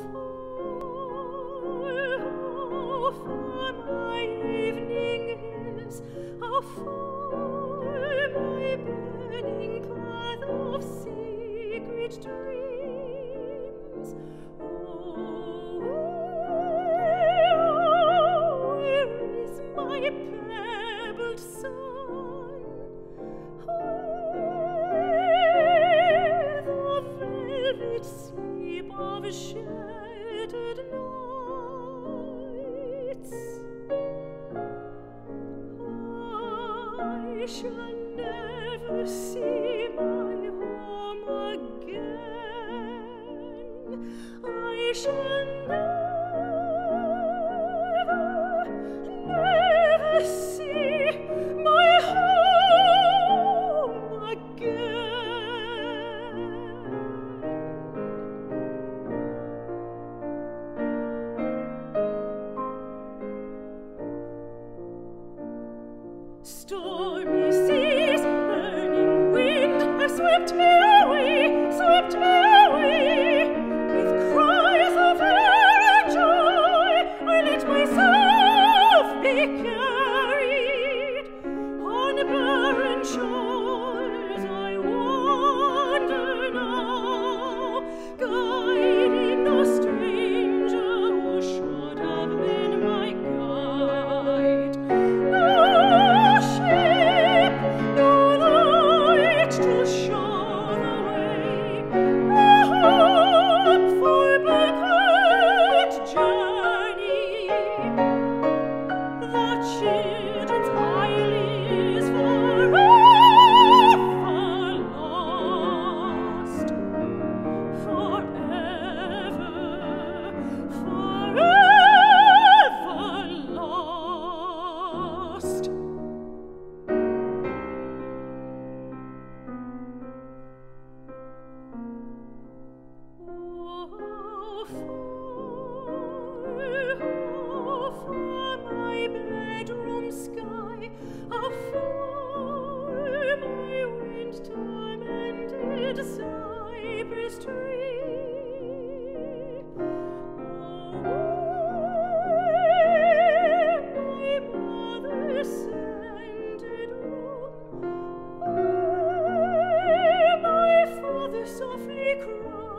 full, for my evening is how full my burning path of secret dreams. Oh, where is my pebbled soul? Sleep of shattered nights. I shall never see my home again. I shall never see my home again. Stormy seas, burning wind have swept me away, with cries of air and joy. I let myself be carried on barren shores. I wander now, guiding the stranger who should have been my guide. Cypress tree, where my mother scented room, where my father softly cried.